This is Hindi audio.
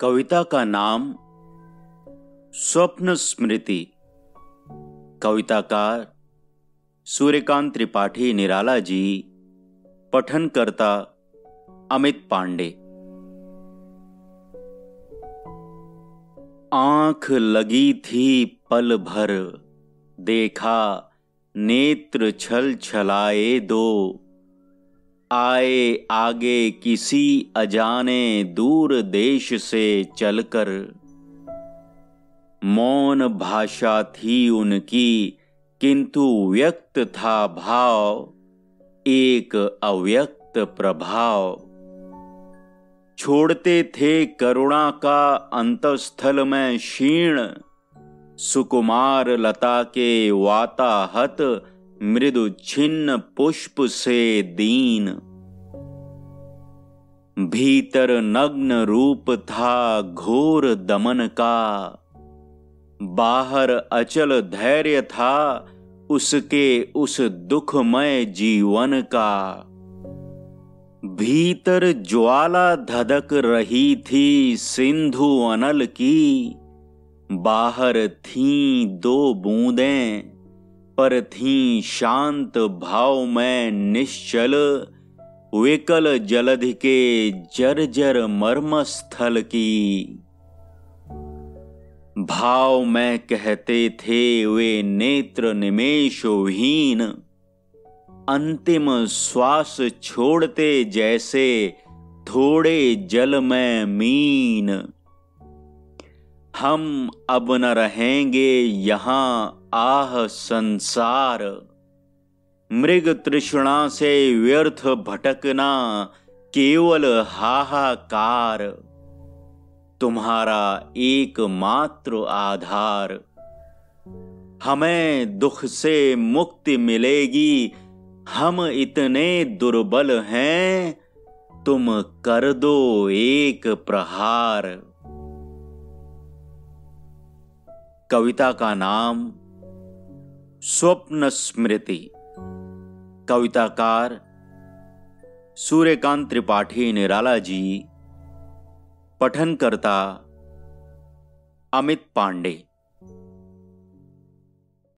कविता का नाम स्वप्न स्मृति। कविताकार सूर्यकांत त्रिपाठी निराला जी। पठनकर्ता अमित पांडे। आंख लगी थी पल भर, देखा नेत्र छल छलाए दो, आए आगे किसी अजाने दूर देश से चलकर। मौन भाषा थी उनकी, किंतु व्यक्त था भाव, एक अव्यक्त प्रभाव। छोड़ते थे करुणा का अंतस्थल में क्षीण, सुकुमार लता के वाताहत मृदु छिन्न पुष्प से दीन। भीतर नग्न रूप था घोर दमन का, बाहर अचल धैर्य था उसके उस दुखमय जीवन का। भीतर ज्वाला धधक रही थी सिंधु अनल की, बाहर थीं दो बूंदें पर थीं शांत भाव में निश्चल, विकल जलधि के जर्जर मर्मस्थल की। भाव में कहते थे वे नेत्र निमेषहीन, अंतिम श्वास छोड़ते जैसे थोड़े जल में मीन। हम अब न रहेंगे यहाँ आह संसार, मृग तृष्णा से व्यर्थ भटकना केवल हाहाकार। तुम्हारा एकमात्र आधार, हमें दुख से मुक्ति मिलेगी, हम इतने दुर्बल हैं, तुम कर दो एक प्रहार। कविता का नाम स्वप्न स्मृति। कविताकार सूर्यकांत त्रिपाठी निराला जी। पठनकर्ता अमित पांडे।